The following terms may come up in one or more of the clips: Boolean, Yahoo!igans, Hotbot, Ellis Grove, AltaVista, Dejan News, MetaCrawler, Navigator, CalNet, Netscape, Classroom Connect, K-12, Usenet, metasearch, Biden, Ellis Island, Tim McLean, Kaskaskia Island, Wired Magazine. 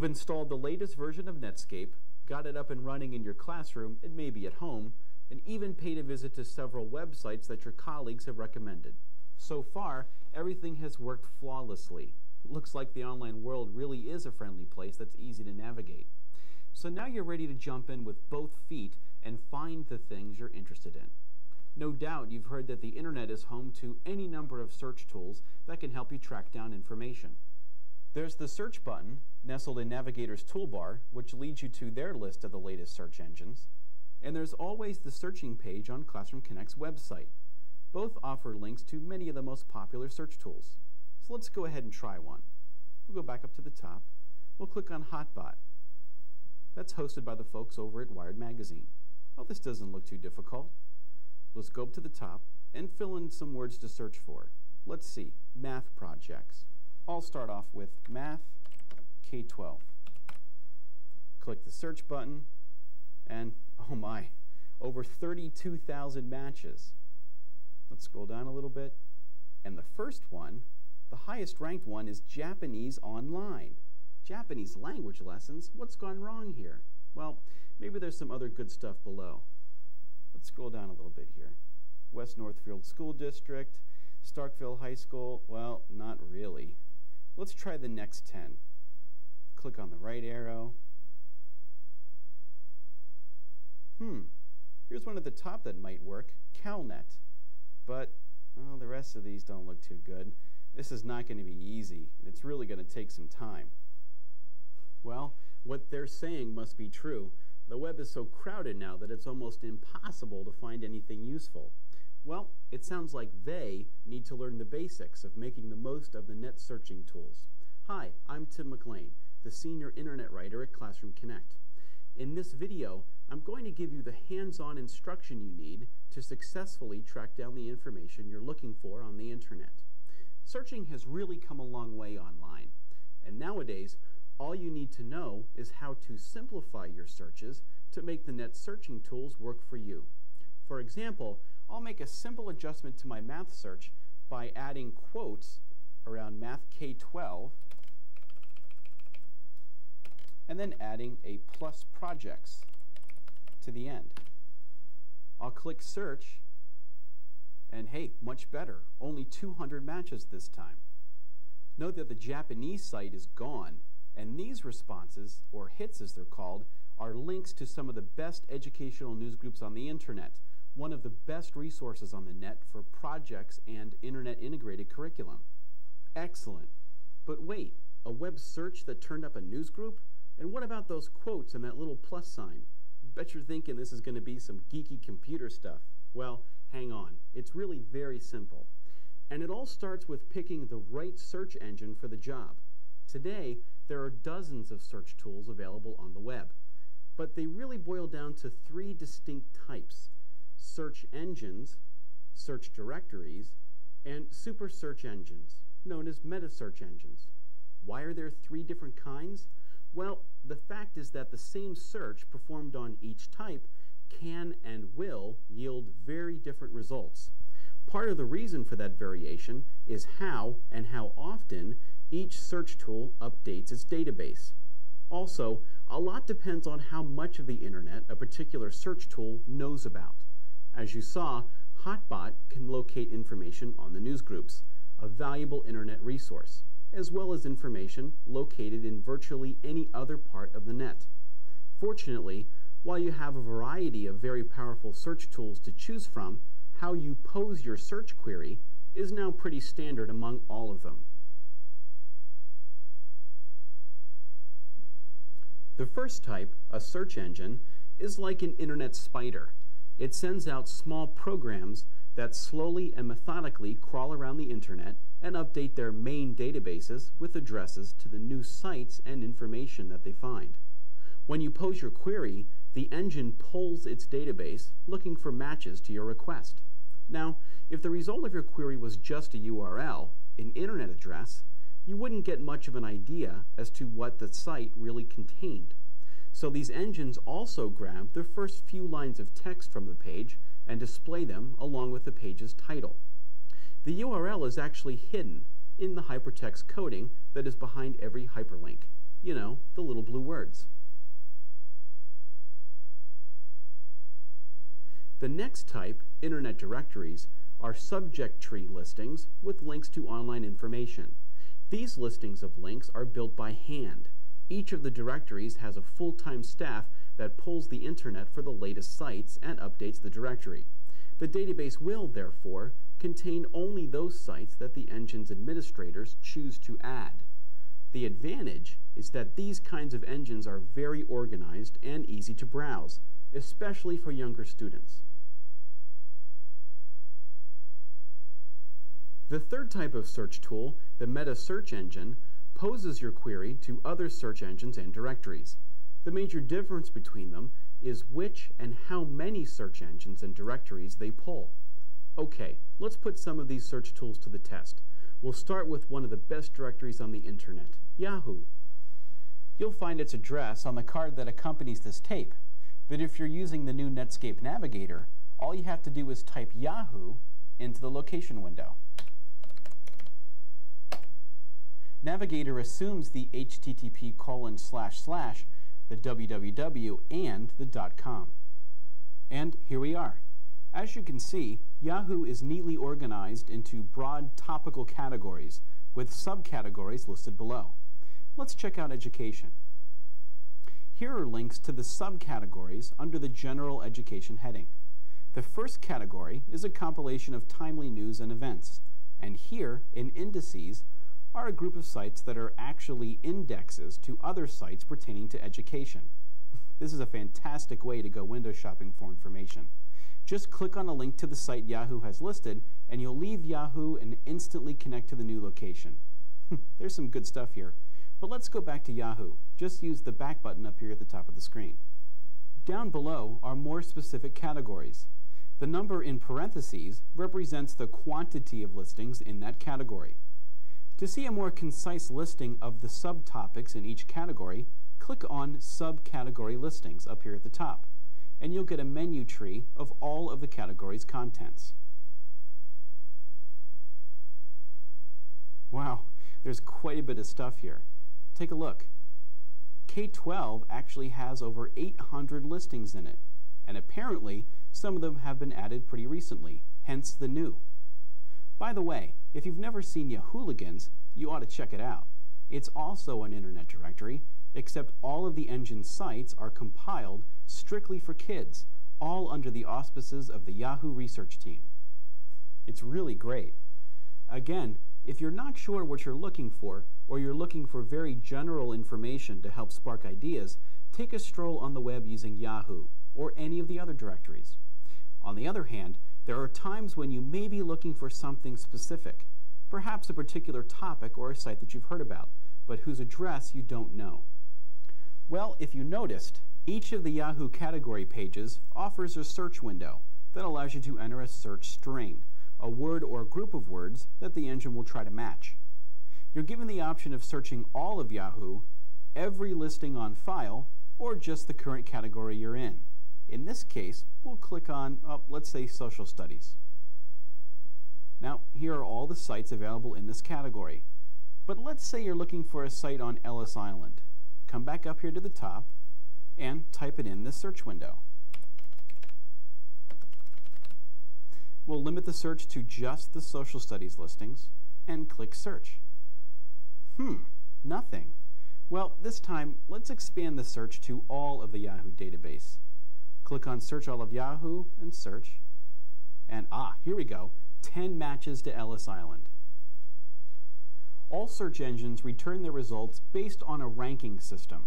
you've installed the latest version of Netscape, got it up and running in your classroom, and maybe at home, and even paid a visit to several websites that your colleagues have recommended. So far, everything has worked flawlessly. It looks like the online world really is a friendly place that's easy to navigate. So now you're ready to jump in with both feet and find the things you're interested in. No doubt you've heard that the internet is home to any number of search tools that can help you track down information. There's the search button, nestled in Navigator's toolbar, which leads you to their list of the latest search engines. And there's always the searching page on Classroom Connect's website. Both offer links to many of the most popular search tools. So let's go ahead and try one. We'll go back up to the top. We'll click on Hotbot. That's hosted by the folks over at Wired Magazine. Well, this doesn't look too difficult. Let's go up to the top and fill in some words to search for. Let's see, math projects. I'll start off with math K-12. Click the search button, and oh my, over 32,000 matches. Let's scroll down a little bit, and the first one, the highest ranked one, is Japanese online. Japanese language lessons, what's gone wrong here? Well, maybe there's some other good stuff below. Let's scroll down a little bit here. West Northfield School District, Starkville High School, well, not really. Let's try the next 10. Click on the right arrow. Here's one at the top that might work, CalNet. But, well, the rest of these don't look too good. This is not going to be easy, and it's really going to take some time. Well, what they're saying must be true. The web is so crowded now that it's almost impossible to find anything useful. Well, it sounds like they need to learn the basics of making the most of the net searching tools. Hi, I'm Tim McLean, the Senior Internet Writer at Classroom Connect. In this video, I'm going to give you the hands-on instruction you need to successfully track down the information you're looking for on the internet. Searching has really come a long way online, and nowadays, all you need to know is how to simplify your searches to make the net searching tools work for you. For example, I'll make a simple adjustment to my math search by adding quotes around math K-12 and then adding a plus projects to the end. I'll click search and hey, much better, only 200 matches this time. Note that the Japanese site is gone, and these responses, or hits as they're called, are links to some of the best educational news groups on the internet, one of the best resources on the net for projects and internet integrated curriculum. Excellent. But wait, a web search that turned up a news group? And what about those quotes and that little plus sign? Bet you're thinking this is going to be some geeky computer stuff. Well, hang on. It's really very simple. And it all starts with picking the right search engine for the job. Today, there are dozens of search tools available on the web, but they really boil down to three distinct types: search engines, search directories, and super search engines, known as meta search engines. Why are there three different kinds? Well, the fact is that the same search performed on each type can and will yield very different results. Part of the reason for that variation is how and how often each search tool updates its database. Also, a lot depends on how much of the internet a particular search tool knows about. As you saw, Hotbot can locate information on the newsgroups, a valuable internet resource, as well as information located in virtually any other part of the net. Fortunately, while you have a variety of very powerful search tools to choose from, how you pose your search query is now pretty standard among all of them. The first type, a search engine, is like an internet spider. It sends out small programs that slowly and methodically crawl around the internet and update their main databases with addresses to the new sites and information that they find. When you pose your query, the engine pulls its database looking for matches to your request. Now, if the result of your query was just a URL, an internet address, you wouldn't get much of an idea as to what the site really contained. So these engines also grab the first few lines of text from the page and display them along with the page's title. The URL is actually hidden in the hypertext coding that is behind every hyperlink. you know, the little blue words. The next type, Internet directories, are subject tree listings with links to online information. These listings of links are built by hand. Each of the directories has a full-time staff that pulls the internet for the latest sites and updates the directory. The database will, therefore, contain only those sites that the engine's administrators choose to add. The advantage is that these kinds of engines are very organized and easy to browse, especially for younger students. The third type of search tool, the meta search engine, poses your query to other search engines and directories. The major difference between them is which and how many search engines and directories they pull. Okay, let's put some of these search tools to the test. We'll start with one of the best directories on the internet, Yahoo. You'll find its address on the card that accompanies this tape, but if you're using the new Netscape Navigator, all you have to do is type Yahoo into the location window. Navigator assumes the http://, the www, and the .com. And here we are. As you can see, Yahoo is neatly organized into broad topical categories with subcategories listed below. Let's check out education. Here are links to the subcategories under the general education heading. The first category is a compilation of timely news and events, and here in indices are a group of sites that are actually indexes to other sites pertaining to education. This is a fantastic way to go window shopping for information. Just click on a link to the site Yahoo has listed, and you'll leave Yahoo and instantly connect to the new location. There's some good stuff here, but let's go back to Yahoo. Just use the back button up here at the top of the screen. Down below are more specific categories. The number in parentheses represents the quantity of listings in that category. To see a more concise listing of the subtopics in each category, click on Subcategory Listings up here at the top, and you'll get a menu tree of all of the category's contents. Wow, there's quite a bit of stuff here. Take a look. K-12 actually has over 800 listings in it, and apparently some of them have been added pretty recently, hence the new. By the way, if you've never seen Yahoo!igans, you ought to check it out. It's also an internet directory, except all of the engine's sites are compiled strictly for kids, all under the auspices of the Yahoo research team. It's really great. Again, if you're not sure what you're looking for, or you're looking for very general information to help spark ideas, take a stroll on the web using Yahoo or any of the other directories. On the other hand, there are times when you may be looking for something specific, perhaps a particular topic or a site that you've heard about, but whose address you don't know. Well, if you noticed, each of the Yahoo category pages offers a search window that allows you to enter a search string, a word or group of words that the engine will try to match. You're given the option of searching all of Yahoo, every listing on file, or just the current category you're in. In this case, we'll click on, let's say, social studies. Now, here are all the sites available in this category. But let's say you're looking for a site on Ellis Island. Come back up here to the top and type it in the search window. We'll limit the search to just the social studies listings and click search. Nothing. Well, this time, let's expand the search to all of the Yahoo database. Click on Search All of Yahoo and search. And here we go, 10 matches to Ellis Island. All search engines return their results based on a ranking system.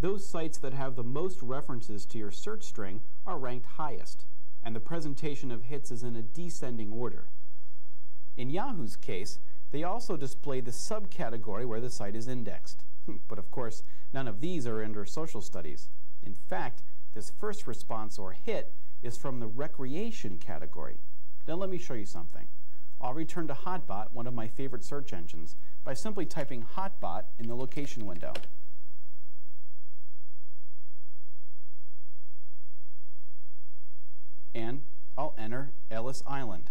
Those sites that have the most references to your search string are ranked highest, and the presentation of hits is in a descending order. In Yahoo's case, they also display the subcategory where the site is indexed. But of course, none of these are under social studies. In fact, this first response, or hit, is from the recreation category. Now let me show you something. I'll return to Hotbot, one of my favorite search engines, by simply typing Hotbot in the location window. And I'll enter Ellis Island.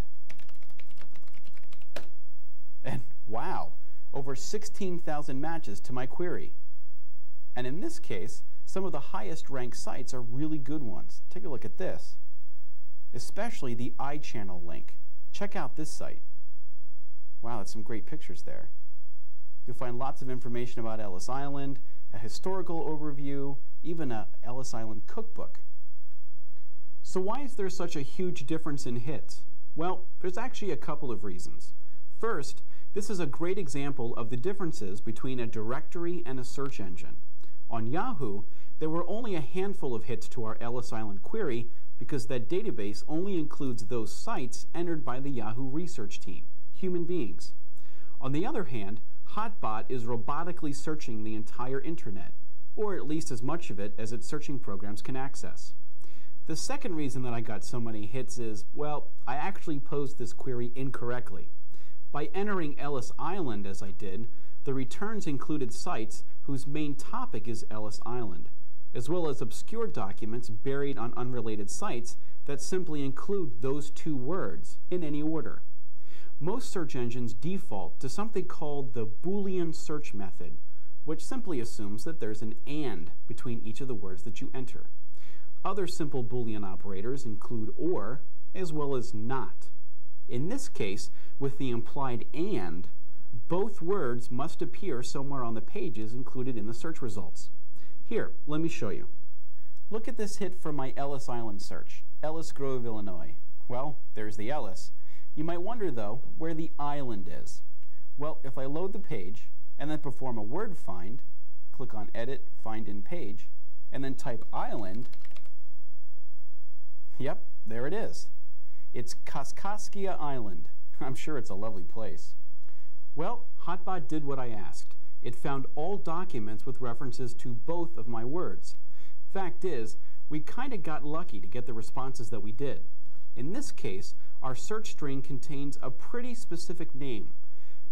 And wow, over 16,000 matches to my query. And in this case, some of the highest ranked sites are really good ones. Take a look at this, especially the iChannel link. Check out this site. Wow, that's some great pictures there. You'll find lots of information about Ellis Island, a historical overview, even an Ellis Island cookbook. So why is there such a huge difference in hits? Well, there's actually a couple of reasons. First, this is a great example of the differences between a directory and a search engine. On Yahoo, there were only a handful of hits to our Ellis Island query because that database only includes those sites entered by the Yahoo research team, human beings. On the other hand, Hotbot is robotically searching the entire internet, or at least as much of it as its searching programs can access. The second reason that I got so many hits is, well, I actually posed this query incorrectly. By entering Ellis Island as I did, the returns included sites whose main topic is Ellis Island, as well as obscure documents buried on unrelated sites that simply include those two words in any order. Most search engines default to something called the Boolean search method, which simply assumes that there's an AND between each of the words that you enter. Other simple Boolean operators include OR, as well as NOT. In this case, with the implied AND, both words must appear somewhere on the pages included in the search results. Here, let me show you. Look at this hit from my Ellis Island search, Ellis Grove, Illinois. Well, there's the Ellis. You might wonder, though, where the island is. Well, if I load the page and then perform a word find, click on Edit, Find in Page, and then type Island, yep, there it is. It's Kaskaskia Island. I'm sure it's a lovely place. Well, Hotbot did what I asked. It found all documents with references to both of my words. Fact is, we kind of got lucky to get the responses that we did. In this case, our search string contains a pretty specific name,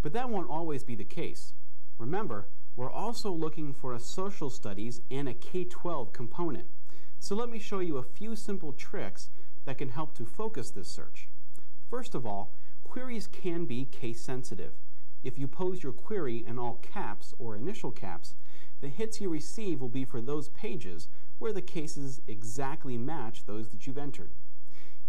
but that won't always be the case. Remember, we're also looking for a social studies and a K-12 component. So let me show you a few simple tricks that can help to focus this search. First of all, queries can be case-sensitive. If you pose your query in all caps or initial caps, the hits you receive will be for those pages where the cases exactly match those that you've entered.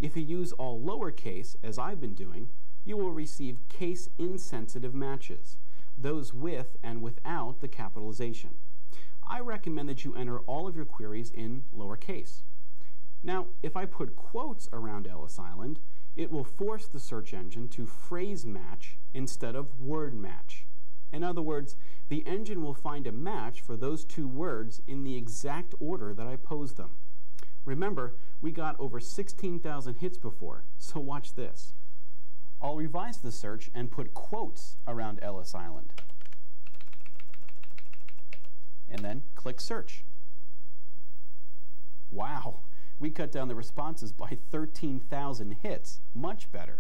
If you use all lowercase, as I've been doing, you will receive case-insensitive matches, those with and without the capitalization. I recommend that you enter all of your queries in lowercase. Now, if I put quotes around Ellis Island, it will force the search engine to phrase match instead of word match. In other words, the engine will find a match for those two words in the exact order that I posed them. Remember, we got over 16,000 hits before, so watch this. I'll revise the search and put quotes around Ellis Island, and then click search. Wow, we cut down the responses by 13,000 hits, much better.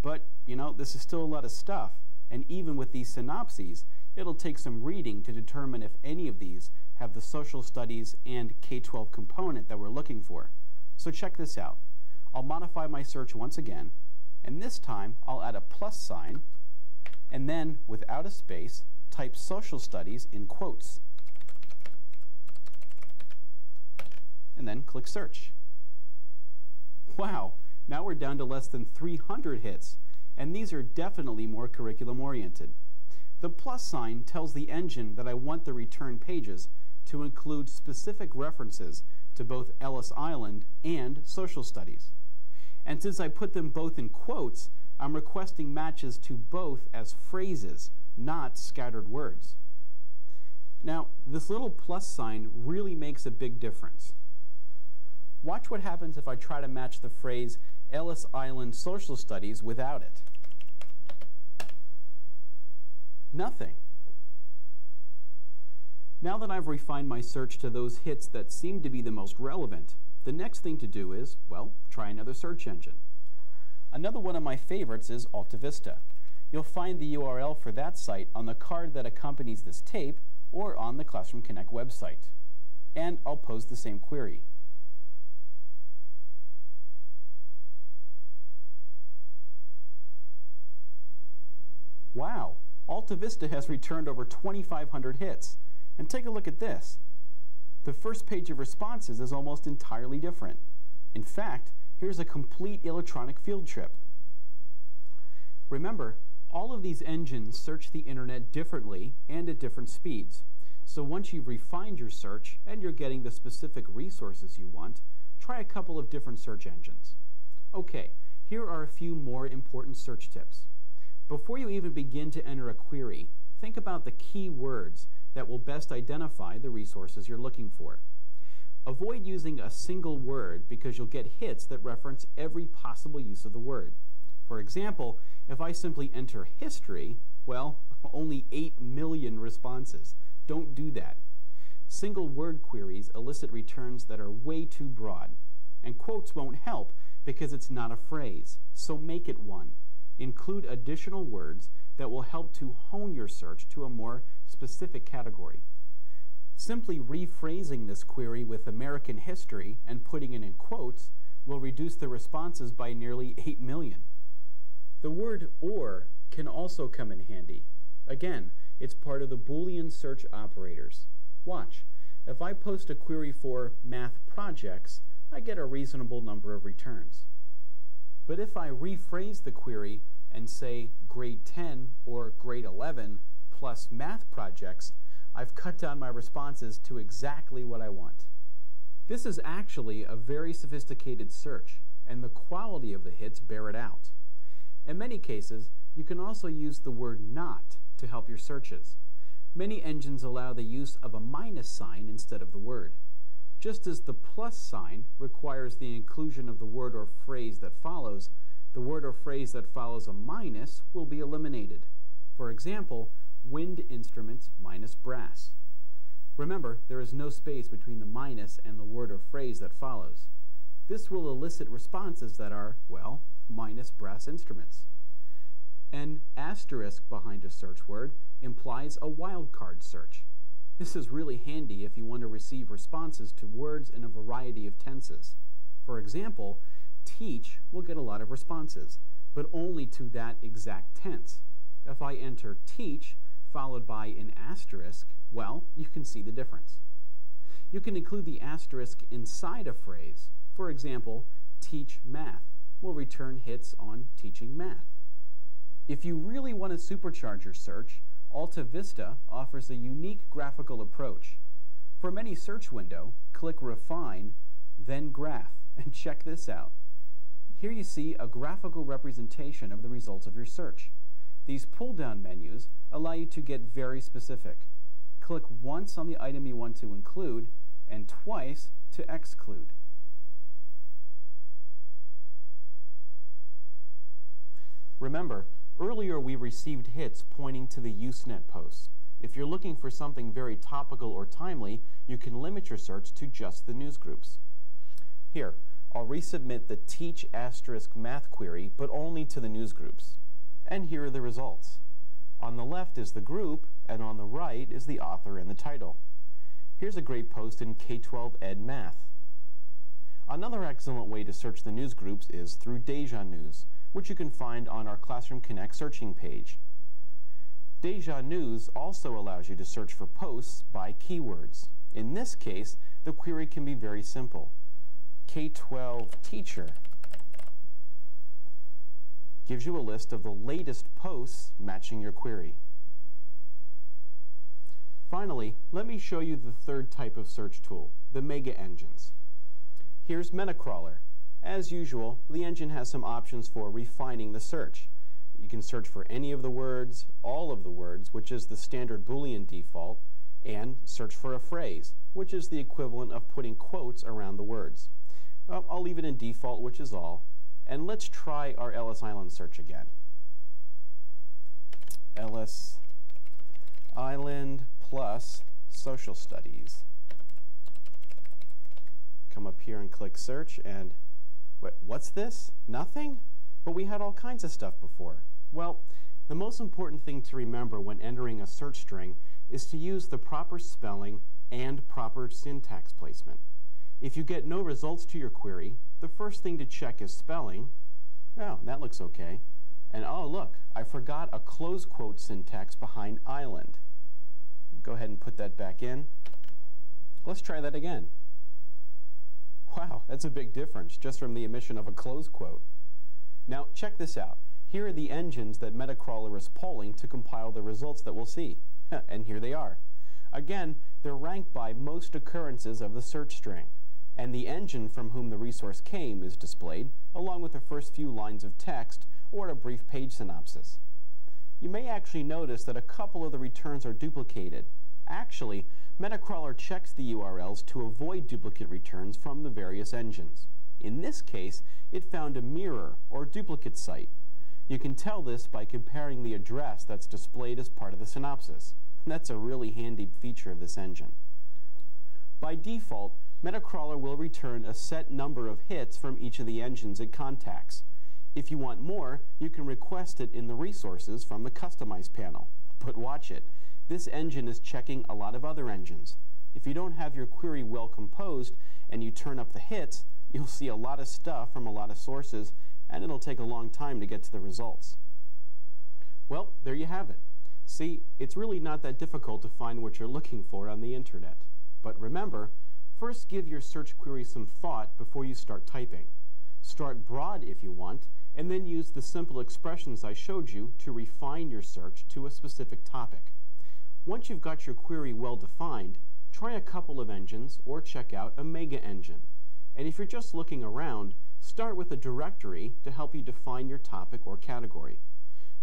But, you know, this is still a lot of stuff, and even with these synopses, it'll take some reading to determine if any of these have the social studies and K-12 component that we're looking for. So check this out. I'll modify my search once again, and this time I'll add a plus sign, and then, without a space, type social studies in quotes, and then click search. Wow, now we're down to less than 300 hits, and these are definitely more curriculum-oriented. The plus sign tells the engine that I want the return pages to include specific references to both Ellis Island and social studies. And since I put them both in quotes, I'm requesting matches to both as phrases, not scattered words. Now, this little plus sign really makes a big difference. Watch what happens if I try to match the phrase Ellis Island Social Studies without it. Nothing. Now that I've refined my search to those hits that seem to be the most relevant, the next thing to do is, well, try another search engine. Another one of my favorites is AltaVista. You'll find the URL for that site on the card that accompanies this tape or on the Classroom Connect website. And I'll pose the same query. Wow, AltaVista has returned over 2,500 hits, And take a look at this. The first page of responses is almost entirely different. In fact, here's a complete electronic field trip. Remember, all of these engines search the internet differently and at different speeds. So once you've refined your search and you're getting the specific resources you want, try a couple of different search engines. Okay, here are a few more important search tips. Before you even begin to enter a query, think about the key words that will best identify the resources you're looking for. Avoid using a single word because you'll get hits that reference every possible use of the word. For example, if I simply enter history, well, only 8 million responses. Don't do that. Single word queries elicit returns that are way too broad, and quotes won't help because it's not a phrase, so make it one. Include additional words that will help to hone your search to a more specific category. Simply rephrasing this query with American history and putting it in quotes will reduce the responses by nearly 8 million. The word OR can also come in handy. Again, it's part of the Boolean search operators. Watch. If I post a query for math projects, I get a reasonable number of returns. But if I rephrase the query and say grade 10 or grade 11 plus math projects, I've cut down my responses to exactly what I want. This is actually a very sophisticated search, and the quality of the hits bear it out. In many cases, you can also use the word not to help your searches. Many engines allow the use of a minus sign instead of the word, just as the plus sign requires the inclusion of the word or phrase that follows. The word or phrase that follows a minus will be eliminated. For example, wind instruments minus brass. Remember, there is no space between the minus and the word or phrase that follows. This will elicit responses that are, well, minus brass instruments. An asterisk behind a search word implies a wildcard search. This is really handy if you want to receive responses to words in a variety of tenses. For example, teach will get a lot of responses, but only to that exact tense. If I enter teach followed by an asterisk, well, you can see the difference. You can include the asterisk inside a phrase. For example, teach math will return hits on teaching math. If you really want to supercharge your search, AltaVista offers a unique graphical approach. For any search window, click Refine, then Graph, and check this out. Here you see a graphical representation of the results of your search. These pull-down menus allow you to get very specific. Click once on the item you want to include, and twice to exclude. Remember, earlier we received hits pointing to the Usenet posts. If you're looking for something very topical or timely, you can limit your search to just the news groups. Here, I'll resubmit the teach asterisk math query, but only to the news groups. And here are the results. On the left is the group, and on the right is the author and the title. Here's a great post in K-12 Ed Math. Another excellent way to search the news groups is through Dejan News, which you can find on our Classroom Connect searching page. Dejan News also allows you to search for posts by keywords. In this case, the query can be very simple. K-12 teacher gives you a list of the latest posts matching your query. Finally, let me show you the third type of search tool, the mega engines. Here's MetaCrawler. As usual, the engine has some options for refining the search. You can search for any of the words, all of the words, which is the standard Boolean default, and search for a phrase, which is the equivalent of putting quotes around the words. I'll leave it in default, which is all, and let's try our Ellis Island search again. Ellis Island plus social studies. Come up here and click search and what's this? Nothing? But we had all kinds of stuff before. Well, the most important thing to remember when entering a search string is to use the proper spelling and proper syntax placement. If you get no results to your query, the first thing to check is spelling. Oh, that looks okay. And oh, look, I forgot a close quote syntax behind island. Go ahead and put that back in. Let's try that again. Wow, that's a big difference just from the omission of a close quote. Now check this out. Here are the engines that MetaCrawler is polling to compile the results that we'll see. And here they are. Again, they're ranked by most occurrences of the search string, and the engine from whom the resource came is displayed, along with the first few lines of text or a brief page synopsis. You may actually notice that a couple of the returns are duplicated. Actually, MetaCrawler checks the URLs to avoid duplicate returns from the various engines. In this case, it found a mirror or duplicate site. You can tell this by comparing the address that's displayed as part of the synopsis. That's a really handy feature of this engine. By default, MetaCrawler will return a set number of hits from each of the engines it contacts. If you want more, you can request it in the resources from the Customize panel. But watch it. This engine is checking a lot of other engines. If you don't have your query well composed and you turn up the hits, you'll see a lot of stuff from a lot of sources, and it'll take a long time to get to the results. Well, there you have it. See, it's really not that difficult to find what you're looking for on the internet. But remember, first give your search query some thought before you start typing. Start broad if you want, and then use the simple expressions I showed you to refine your search to a specific topic. Once you've got your query well defined, try a couple of engines or check out a mega engine. And if you're just looking around, start with a directory to help you define your topic or category.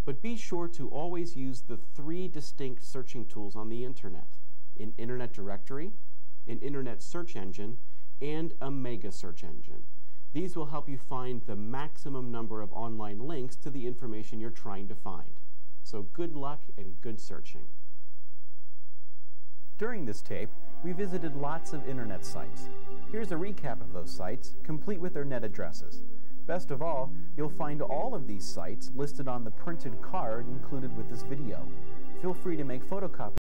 But be sure to always use the three distinct searching tools on the internet: an internet directory, an internet search engine, and a mega search engine. These will help you find the maximum number of online links to the information you're trying to find. So good luck and good searching. During this tape, we visited lots of internet sites. Here's a recap of those sites, complete with their net addresses. Best of all, you'll find all of these sites listed on the printed card included with this video. Feel free to make photocopies